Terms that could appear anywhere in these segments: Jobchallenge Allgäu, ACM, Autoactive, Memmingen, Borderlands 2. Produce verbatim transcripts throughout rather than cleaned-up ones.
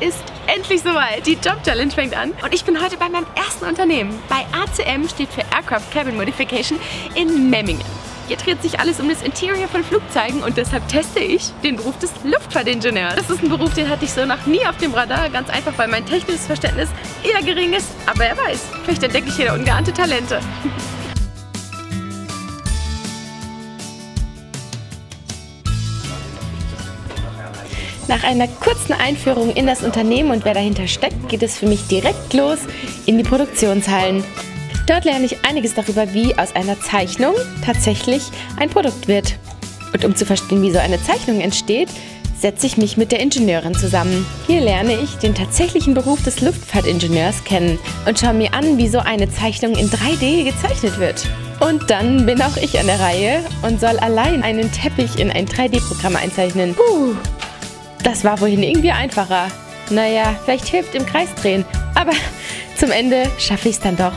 Es ist endlich soweit. Die Job Challenge fängt an und ich bin heute bei meinem ersten Unternehmen. Bei A C M steht für Aircraft Cabin Modification in Memmingen. Hier dreht sich alles um das Interior von Flugzeugen und deshalb teste ich den Beruf des Luftfahrtingenieurs. Das ist ein Beruf, den hatte ich so noch nie auf dem Radar, ganz einfach, weil mein technisches Verständnis eher gering ist. Aber wer weiß, vielleicht entdecke ich hier da ungeahnte Talente. Nach einer kurzen Einführung in das Unternehmen und wer dahinter steckt, geht es für mich direkt los in die Produktionshallen. Dort lerne ich einiges darüber, wie aus einer Zeichnung tatsächlich ein Produkt wird. Und um zu verstehen, wie so eine Zeichnung entsteht, setze ich mich mit der Ingenieurin zusammen. Hier lerne ich den tatsächlichen Beruf des Luftfahrtingenieurs kennen und schaue mir an, wie so eine Zeichnung in drei D gezeichnet wird. Und dann bin auch ich an der Reihe und soll allein einen Teppich in ein drei D Programm einzeichnen. Puh. Das war wohl irgendwie einfacher. Naja, vielleicht hilft im Kreis drehen, aber zum Ende schaffe ich es dann doch.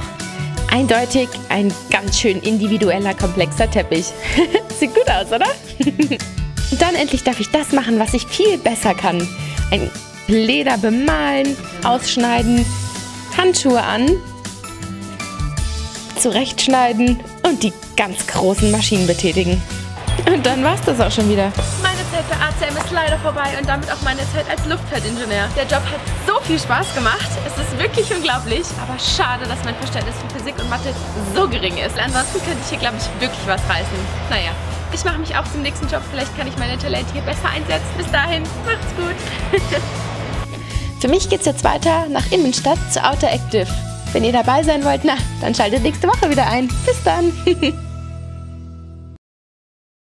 Eindeutig ein ganz schön individueller, komplexer Teppich. Sieht gut aus, oder? Und dann endlich darf ich das machen, was ich viel besser kann. Ein Leder bemalen, ausschneiden, Handschuhe an, zurechtschneiden und die ganz großen Maschinen betätigen. Und dann war's das auch schon wieder. Meine Zeit für A C M ist leider vorbei und damit auch meine Zeit als Luftfahrtingenieur. Der Job hat so viel Spaß gemacht, es ist wirklich unglaublich, aber schade, dass mein Verständnis für Physik und Mathe so gering ist. Ansonsten könnte ich hier, glaube ich, wirklich was reißen. Naja, ich mache mich auf zum nächsten Job, vielleicht kann ich meine Talente hier besser einsetzen. Bis dahin, macht's gut! Für mich geht's jetzt weiter nach Innenstadt zu Autoactive. Wenn ihr dabei sein wollt, na, dann schaltet nächste Woche wieder ein. Bis dann!